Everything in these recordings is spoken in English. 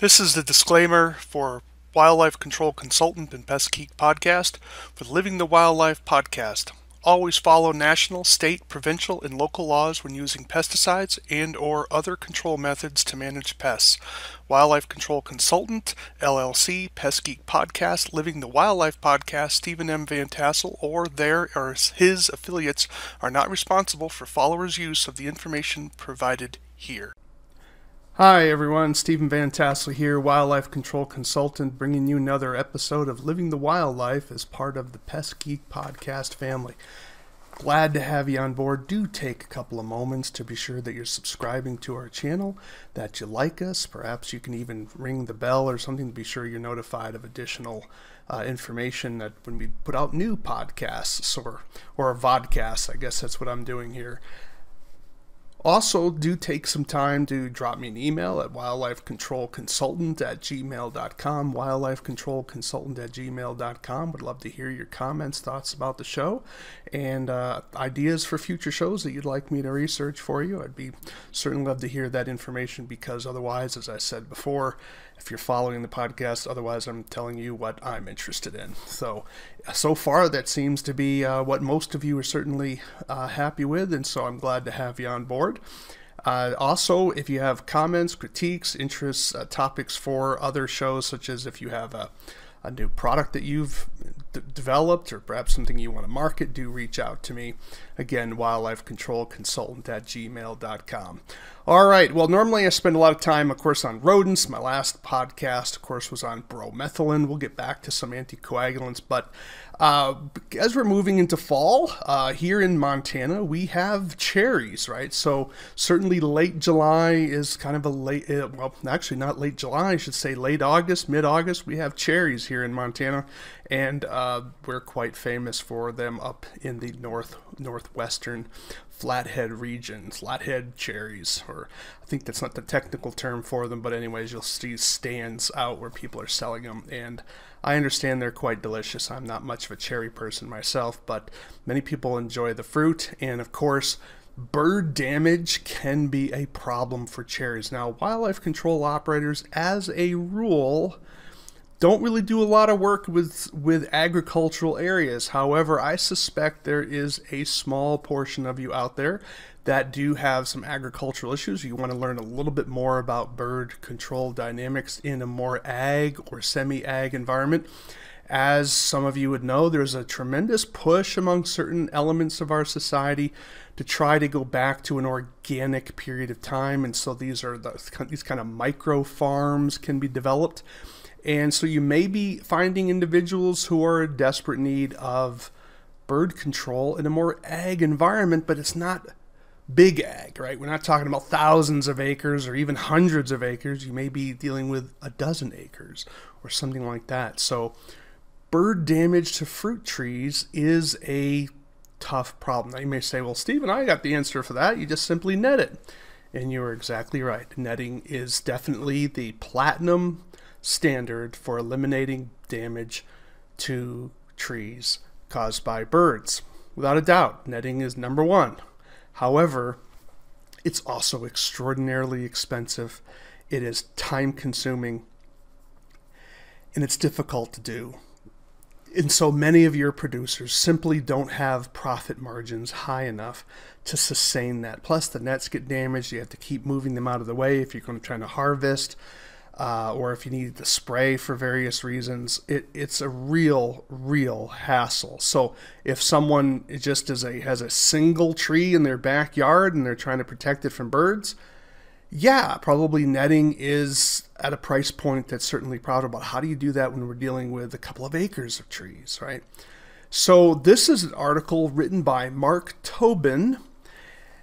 This is the disclaimer for Wildlife Control Consultant and Pest Geek Podcast with Living the Wildlife Podcast. Always follow national, state, provincial, and local laws when using pesticides and or other control methods to manage pests. Wildlife Control Consultant, LLC, Pest Geek Podcast, Living the Wildlife Podcast, Stephen M. Vantassel, or their or his affiliates are not responsible for followers' use of the information provided here. Hi everyone, Stephen Vantassel here, Wildlife Control Consultant, bringing you another episode of Living the Wildlife as part of the Pest Geek Podcast family. Glad to have you on board. Do take a couple of moments to be sure that you're subscribing to our channel, that you like us. Perhaps you can even ring the bell or something to be sure you're notified of additional information that when we put out new podcasts or vodcasts. I guess that's what I'm doing here. Also, do take some time to drop me an email at wildlifecontrolconsultant@gmail.com, wildlifecontrolconsultant@gmail.com. Would love to hear your comments, thoughts about the show, and ideas for future shows that you'd like me to research for you. I'd be certainly love to hear that information because otherwise, as I said before, if you're following the podcast, otherwise I'm telling you what I'm interested in. So far, that seems to be what most of you are certainly happy with, and so I'm glad to have you on board. Also, if you have comments, critiques, interests, topics for other shows, such as if you have a new product that you've developed or perhaps something you want to market, do reach out to me. Again, wildlifecontrolconsultant@gmail.com. All right, well, normally I spend a lot of time, of course, on rodents. My last podcast, of course, was on bromethylene. We'll get back to some anticoagulants, but as we're moving into fall, here in Montana, we have cherries, right? So certainly late July is kind of a late, well, actually not late July, I should say late August, mid-August, we have cherries here in Montana, and we're quite famous for them up in the northwestern Flathead region, flathead cherries, or I think that's not the technical term for them, but anyways, you'll see stands out where people are selling them, and I understand they're quite delicious. I'm not much of a cherry person myself, but many people enjoy the fruit, and of course, bird damage can be a problem for cherries. Now, wildlife control operators, as a rule, don't really do a lot of work with agricultural areas. However, I suspect there is a small portion of you out there that do have some agricultural issues. You want to learn a little bit more about bird control dynamics in a more ag or semi-ag environment. As some of you would know, there's a tremendous push among certain elements of our society to try to go back to an organic period of time. And so these kind of micro farms can be developed. And so you may be finding individuals who are in desperate need of bird control in a more ag environment, but it's not big ag, right? We're not talking about thousands of acres or even hundreds of acres. You may be dealing with a dozen acres or something like that. So bird damage to fruit trees is a tough problem. Now you may say, well, Stephen, I got the answer for that. You just simply net it. And you are exactly right. Netting is definitely the platinum standard for eliminating damage to trees caused by birds. Without a doubt, netting is number one. However, it's also extraordinarily expensive. It is time-consuming, and it's difficult to do. And so many of your producers simply don't have profit margins high enough to sustain that. Plus, the nets get damaged. You have to keep moving them out of the way if you're going to try to harvest. Or if you needed to spray for various reasons, it's a real hassle. So if someone just has a single tree in their backyard and they're trying to protect it from birds, yeah, probably netting is at a price point that's certainly profitable. But how do you do that when we're dealing with a couple of acres of trees, right? So this is an article written by Mark Tobin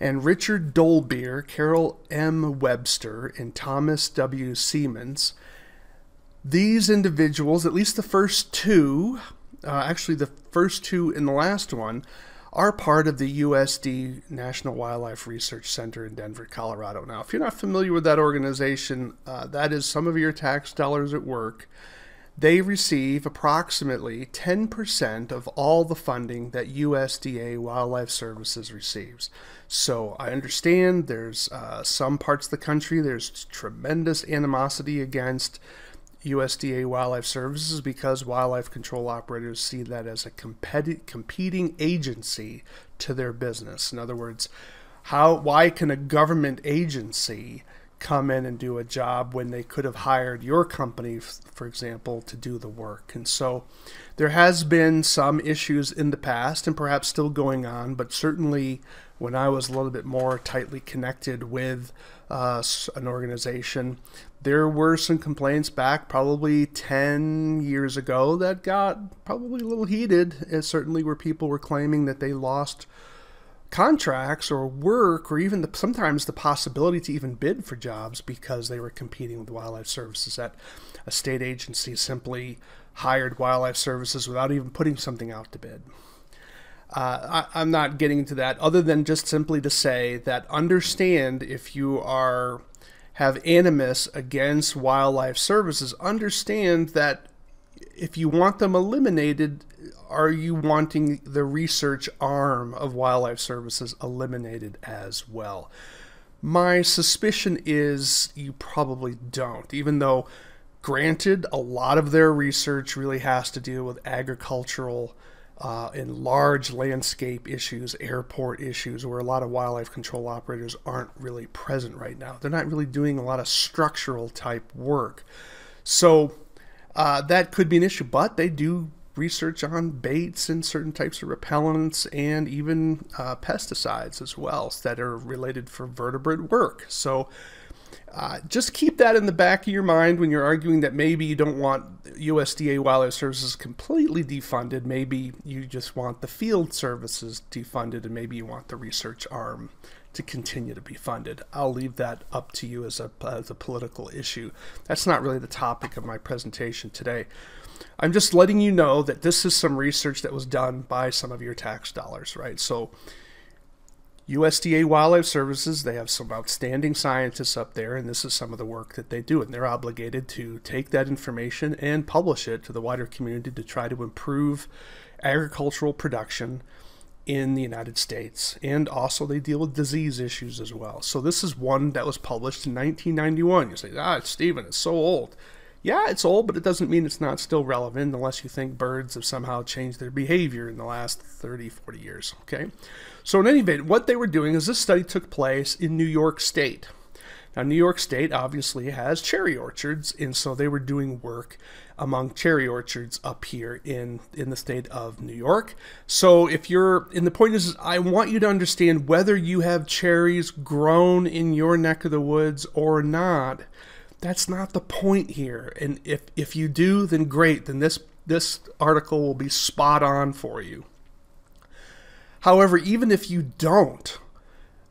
and Richard Dolbeer, Carol M. Webster, and Thomas W. Siemens. These individuals, at least the first two, actually the first two and the last one, are part of the USDA National Wildlife Research Center in Denver, Colorado. Now, if you're not familiar with that organization, that is some of your tax dollars at work They receive approximately 10% of all the funding that USDA Wildlife Services receives. So I understand there's some parts of the country there's tremendous animosity against USDA Wildlife Services because wildlife control operators see that as a competing agency to their business. In other words, why can a government agency come in and do a job when they could have hired your company, for example, to do the work? And so there has been some issues in the past and perhaps still going on, but certainly when I was a little bit more tightly connected with an organization, there were some complaints back probably 10 years ago that got probably a little heated, and certainly where people were claiming that they lost contracts or work, or even sometimes the possibility to even bid for jobs because they were competing with wildlife services, that a state agency simply hired wildlife services without even putting something out to bid. I'm not getting into that other than just simply to say that understand, if you have animus against wildlife services, understand that if you want them eliminated, are you wanting the research arm of wildlife services eliminated as well? My suspicion is you probably don't, even though, granted, a lot of their research really has to deal with agricultural and large landscape issues, airport issues, where a lot of wildlife control operators aren't really present right now. They're not really doing a lot of structural type work. So that could be an issue, but they do research on baits and certain types of repellents and even pesticides as well that are related for vertebrate work. So just keep that in the back of your mind when you're arguing that maybe you don't want USDA Wildlife Services completely defunded. Maybe you just want the field services defunded, and maybe you want the research arm to continue to be funded. I'll leave that up to you as a political issue. That's not really the topic of my presentation today. I'm just letting you know that this is some research that was done by some of your tax dollars, right? So USDA Wildlife Services, they have some outstanding scientists up there, and this is some of the work that they do, and they're obligated to take that information and publish it to the wider community to try to improve agricultural production in the United States. And also they deal with disease issues as well. So this is one that was published in 1991. You say, Stephen, it's so old. Yeah, it's old, but it doesn't mean it's not still relevant unless you think birds have somehow changed their behavior in the last 30, 40 years, okay? So in any event, what they were doing is this study took place in New York State. Now, New York State obviously has cherry orchards, and so they were doing work among cherry orchards up here in the state of New York. So if you're, and the point is, I want you to understand whether you have cherries grown in your neck of the woods or not. That's not the point here. And if you do, then great, then this article will be spot on for you. However, even if you don't,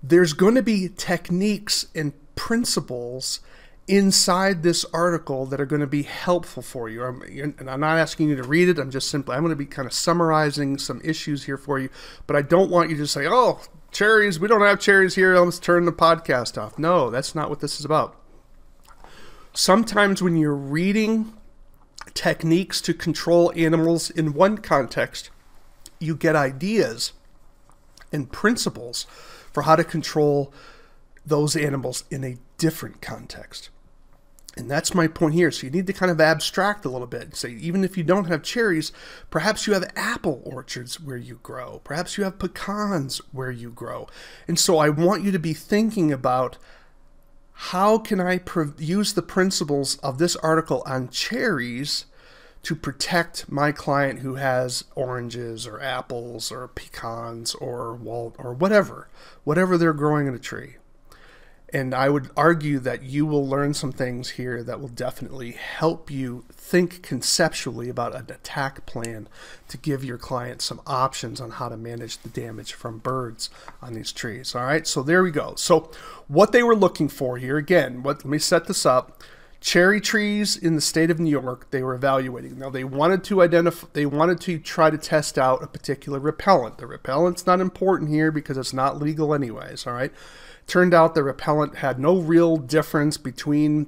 there's going to be techniques and principles inside this article that are going to be helpful for you. And I'm not asking you to read it. I'm going to be kind of summarizing some issues here for you, but I don't want you to say, oh, cherries, we don't have cherries here, let's turn the podcast off. No, that's not what this is about. Sometimes when you're reading techniques to control animals in one context, you get ideas and principles for how to control those animals in a different context. And that's my point here. So you need to kind of abstract a little bit. Say, even if you don't have cherries, perhaps you have apple orchards where you grow. Perhaps you have pecans where you grow. And so I want you to be thinking about, how can I use the principles of this article on cherries to protect my client who has oranges or apples or pecans or walnut or whatever they're growing in a tree? And I would argue that you will learn some things here that will definitely help you think conceptually about an attack plan to give your client some options on how to manage the damage from birds on these trees. All right, so there we go. So what they were looking for here, again, let me set this up. Cherry trees in the state of New York, they were evaluating. Now they wanted to try to test out a particular repellent. The repellent's not important here because it's not legal anyways, all right? Turned out the repellent had no real difference between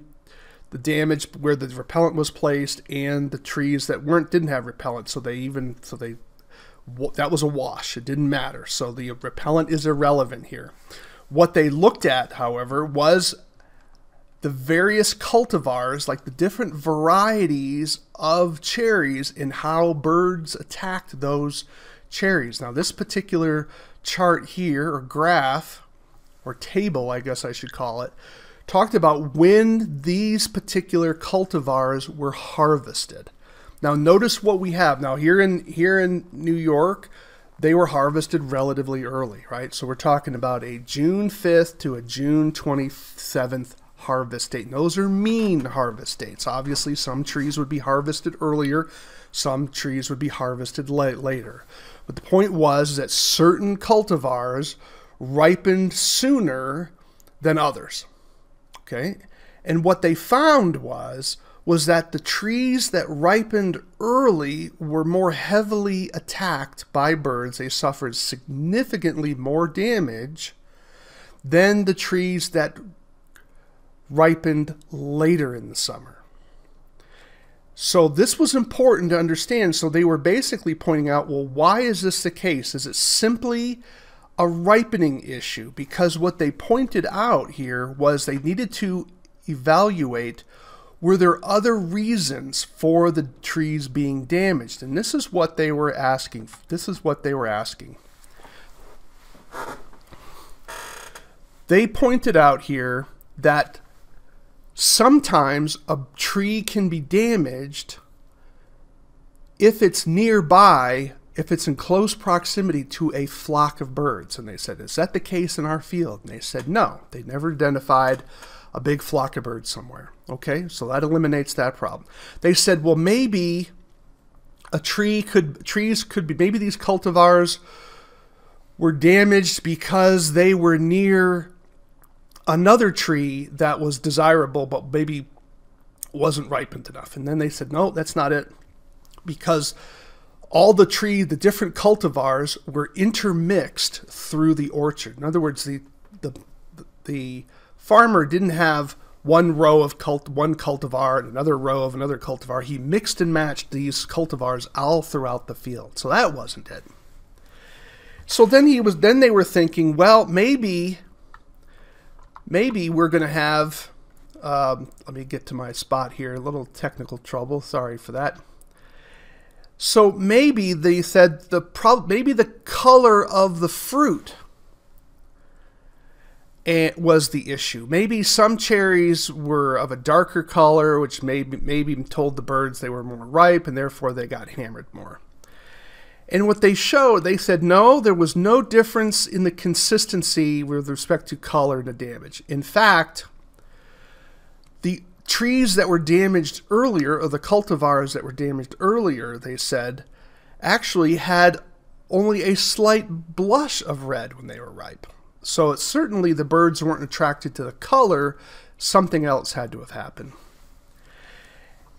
the damage where the repellent was placed and the trees that didn't have repellent. So they even, that was a wash. It didn't matter. So the repellent is irrelevant here. What they looked at, however, was the various cultivars, like the different varieties of cherries and how birds attacked those cherries. Now this particular chart here, or graph, or table, I guess I should call it, talked about when these particular cultivars were harvested. Now notice what we have. Now here in New York, they were harvested relatively early, right? So we're talking about a June 5th to a June 27th harvest date. And those are mean harvest dates. Obviously, some trees would be harvested earlier, some trees would be harvested later. But the point was that certain cultivars ripened sooner than others, okay? And what they found was that the trees that ripened early were more heavily attacked by birds. They suffered significantly more damage than the trees that ripened later in the summer. So this was important to understand. So they were basically pointing out, well, why is this the case? Is it simply a ripening issue? Because what they pointed out here was they needed to evaluate, were there other reasons for the trees being damaged? And this is what they were asking. This is what they were asking. They pointed out here that sometimes a tree can be damaged if it's nearby, if it's in close proximity to a flock of birds. And they said, is that the case in our field? And they said, no, they never identified a big flock of birds somewhere. Okay, so that eliminates that problem. They said, well, maybe maybe these cultivars were damaged because they were near another tree that was desirable, but maybe wasn't ripened enough. And then they said, no, that's not it, because all the different cultivars were intermixed through the orchard. In other words, the farmer didn't have one row of one cultivar and another row of another cultivar. He mixed and matched these cultivars all throughout the field. So that wasn't it. So then they were thinking, well, maybe we're going to have, let me get to my spot here, a little technical trouble, sorry for that. So maybe they said maybe the color of the fruit was the issue. Maybe some cherries were of a darker color, which maybe told the birds they were more ripe, and therefore they got hammered more. And what they showed, they said, no, there was no difference in the consistency with respect to color and the damage. In fact, the trees that were damaged earlier, or the cultivars that were damaged earlier, they said, actually had only a slight blush of red when they were ripe. So it's certainly the birds weren't attracted to the color. Something else had to have happened.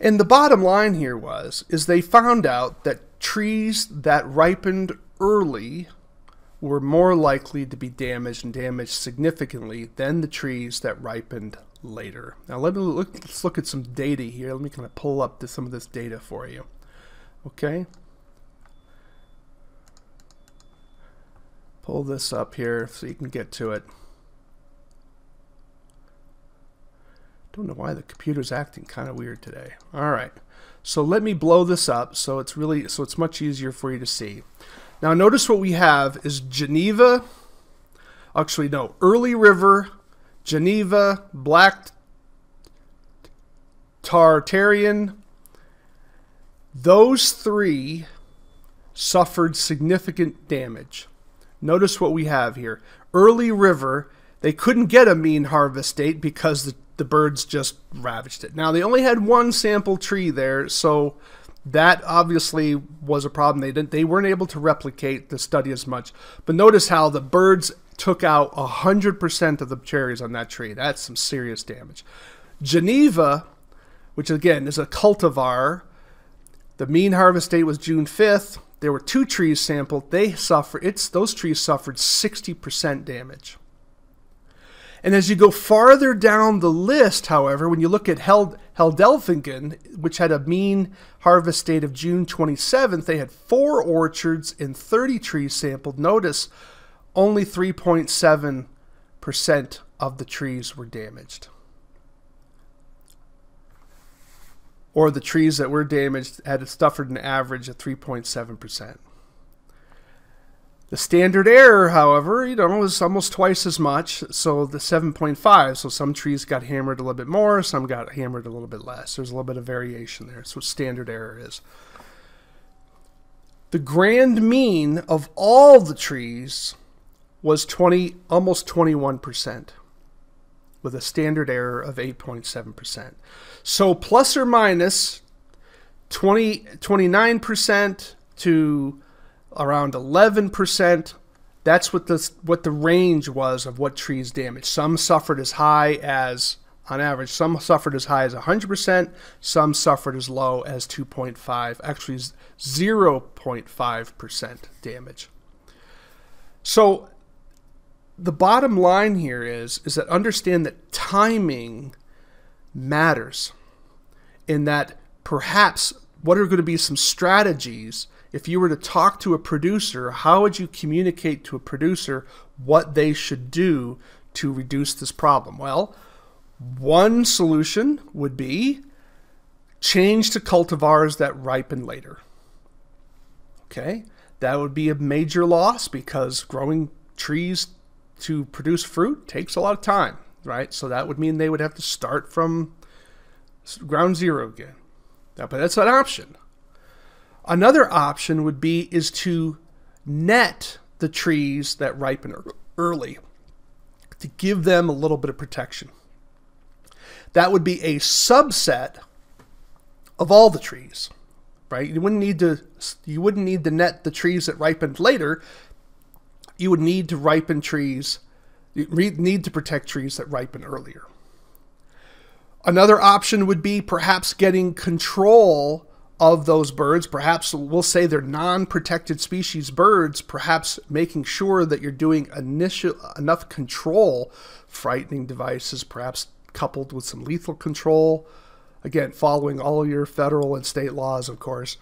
And the bottom line here is they found out that trees that ripened early were more likely to be damaged, and damaged significantly, than the trees that ripened later. Now let's look at some data here. Let me kind of pull up some of this data for you. Okay. Pull this up here so you can get to it. Don't know why the computer's acting kind of weird today. All right, so let me blow this up so it's much easier for you to see. Now notice what we have is Geneva, actually no, Early River, Geneva, Black Tartarian. Those three suffered significant damage. Notice what we have here. Early River, they couldn't get a mean harvest date because the birds just ravaged it. Now, they only had one sample tree there, so that obviously was a problem. They weren't able to replicate the study as much. But notice how the birds took out 100% of the cherries on that tree. That's some serious damage. Geneva, which again is a cultivar, the mean harvest date was June 5th. There were two trees sampled. Those trees suffered 60% damage. And as you go farther down the list, however, when you look at Held, Heldelfingen, which had a mean harvest date of June 27th, they had 4 orchards and 30 trees sampled. Notice only 3.7% of the trees were damaged. Or the trees that were damaged had suffered an average of 3.7%. The standard error, however, you know, was almost twice as much, so the 7.5. So some trees got hammered a little bit more, some got hammered a little bit less. There's a little bit of variation there. That's what standard error is. The grand mean of all the trees was almost 21%, with a standard error of 8.7%. So plus or minus 29% to around 11%, that's what the range was of what trees damaged. Some suffered as high as, on average, some suffered as high as 100%, some suffered as low as 2.5, actually 0.5% damage. So the bottom line here is that understand that timing matters, in that perhaps what are going to be some strategies. If you were to talk to a producer, how would you communicate to a producer what they should do to reduce this problem? Well, one solution would be change to cultivars that ripen later. Okay, that would be a major loss because growing trees to produce fruit takes a lot of time, right? So that would mean they would have to start from ground zero again. But that's an option. Another option would be to net the trees that ripen early to give them a little bit of protection. That would be a subset of all the trees, right? You wouldn't need to net the trees that ripened later. You would need to protect trees that ripen earlier. Another option would be perhaps getting control of those birds, perhaps we'll say they're non-protected species birds, perhaps making sure that you're doing enough control, frightening devices, perhaps coupled with some lethal control, again, following all your federal and state laws, of course,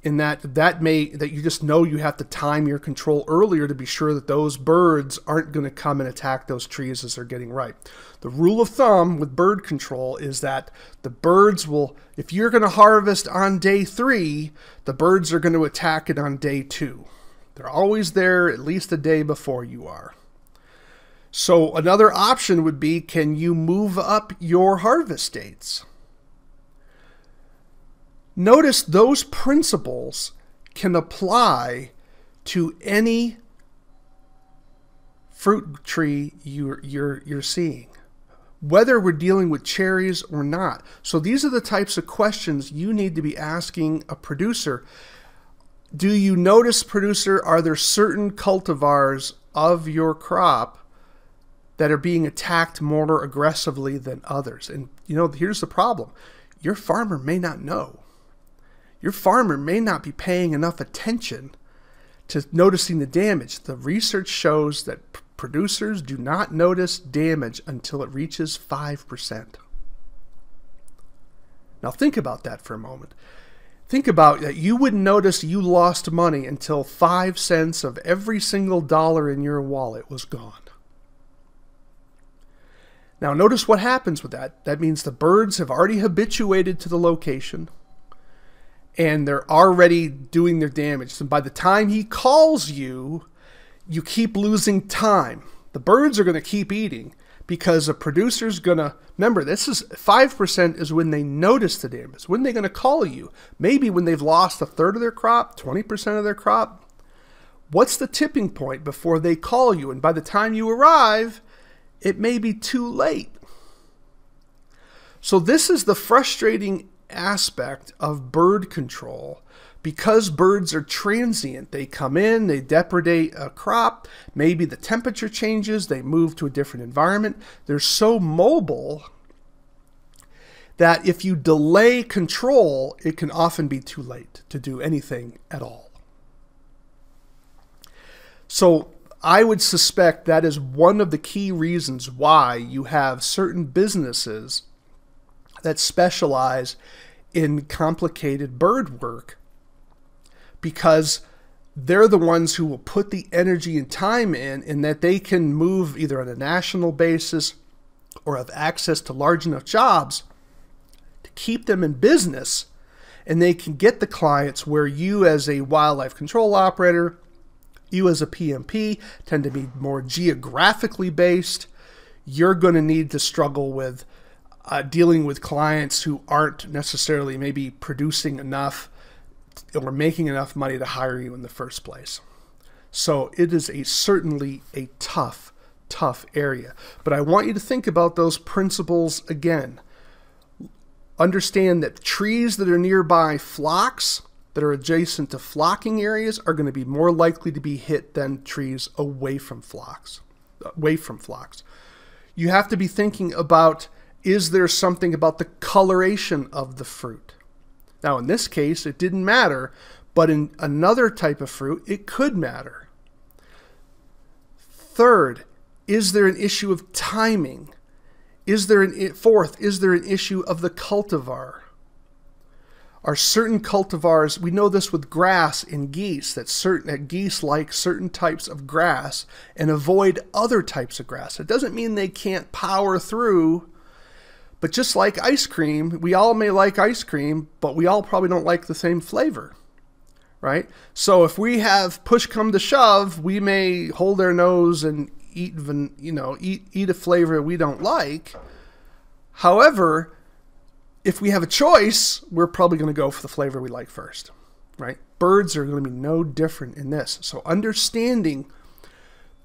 in that you just know you have to time your control earlier to be sure that those birds aren't going to come and attack those trees as they're getting ripe. The rule of thumb with bird control is that the birds will, if you're going to harvest on day 3, the birds are going to attack it on day 2. They're always there at least a day before you are. So another option would be, can you move up your harvest dates? Notice those principles can apply to any fruit tree you're seeing, whether we're dealing with cherries or not. So these are the types of questions you need to be asking a producer. Do you notice, producer, are there certain cultivars of your crop that are being attacked more aggressively than others? And you know, here's the problem. Your farmer may not know. Your farmer may not be paying enough attention to noticing the damage. The research shows that producers do not notice damage until it reaches 5%. Now think about that for a moment. Think about that. You wouldn't notice you lost money until 5 cents of every single dollar in your wallet was gone. Now notice what happens with that. That means the birds have already habituated to the location and they're already doing their damage. So by the time he calls you, you keep losing time. The birds are going to keep eating because a producer's going to, remember, this is 5% is when they notice the damage. When are they going to call you? Maybe when they've lost a third of their crop, 20% of their crop. What's the tipping point before they call you? And by the time you arrive, it may be too late. So this is the frustrating aspect of bird control. Because birds are transient, they come in, they depredate a crop, maybe the temperature changes, they move to a different environment. They're so mobile that if you delay control, it can often be too late to do anything at all. So I would suspect that is one of the key reasons why you have certain businesses that specialize in complicated bird work, because they're the ones who will put the energy and time in that they can move either on a national basis or have access to large enough jobs to keep them in business, and they can get the clients where you as a wildlife control operator, you as a PMP, tend to be more geographically based. You're going to need to struggle with dealing with clients who aren't necessarily maybe producing enough or making enough money to hire you in the first place. So it is certainly a tough area. But I want you to think about those principles again. Understand that trees that are nearby flocks, that are adjacent to flocking areas, are going to be more likely to be hit than trees away from flocks. You have to be thinking about, is there something about the coloration of the fruit? Now, in this case, it didn't matter, but in another type of fruit, it could matter. Third, is there an issue of timing? Fourth, is there an issue of the cultivar? Are certain cultivars, we know this with grass in geese, that geese like certain types of grass and avoid other types of grass. It doesn't mean they can't power through, but just like ice cream, we all may like ice cream, but we all probably don't like the same flavor, right? So if we have push come to shove, we may hold our nose and eat a flavor we don't like. However, if we have a choice, we're probably going to go for the flavor we like first, right? Birds are going to be no different in this. So understanding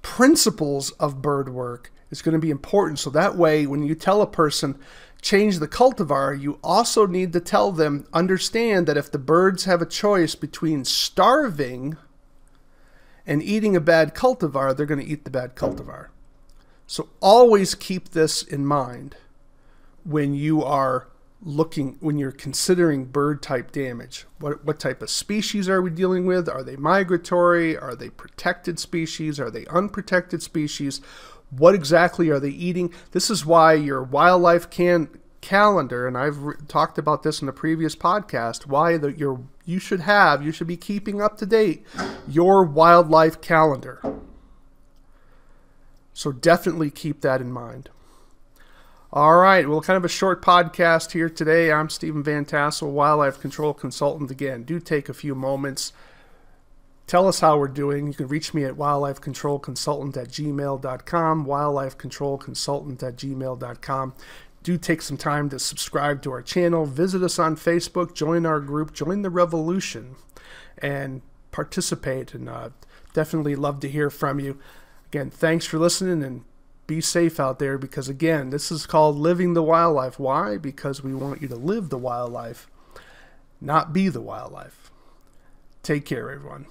principles of bird work is going to be important. So that way, when you tell a person, change the cultivar, you also need to tell them, understand that if the birds have a choice between starving and eating a bad cultivar, they're going to eat the bad cultivar. So always keep this in mind when you are when you're considering bird type damage. What type of species are we dealing with? Are they migratory? Are they protected species? Are they unprotected species? What exactly are they eating? This is why your wildlife calendar, and I've talked about this in a previous podcast, why you should be keeping up to date your wildlife calendar. So definitely keep that in mind. All right, well, kind of a short podcast here today. I'm Stephen Vantassel, Wildlife Control Consultant. Again, do take a few moments. Tell us how we're doing. You can reach me at wildlifecontrolconsultant@gmail.com, wildlifecontrolconsultant@gmail.com. Do take some time to subscribe to our channel. Visit us on Facebook. Join our group. Join the revolution and participate. And definitely love to hear from you. Again, thanks for listening, and be safe out there, because again, this is called Living the Wildlife. Why? Because we want you to live the wildlife, not be the wildlife. Take care, everyone.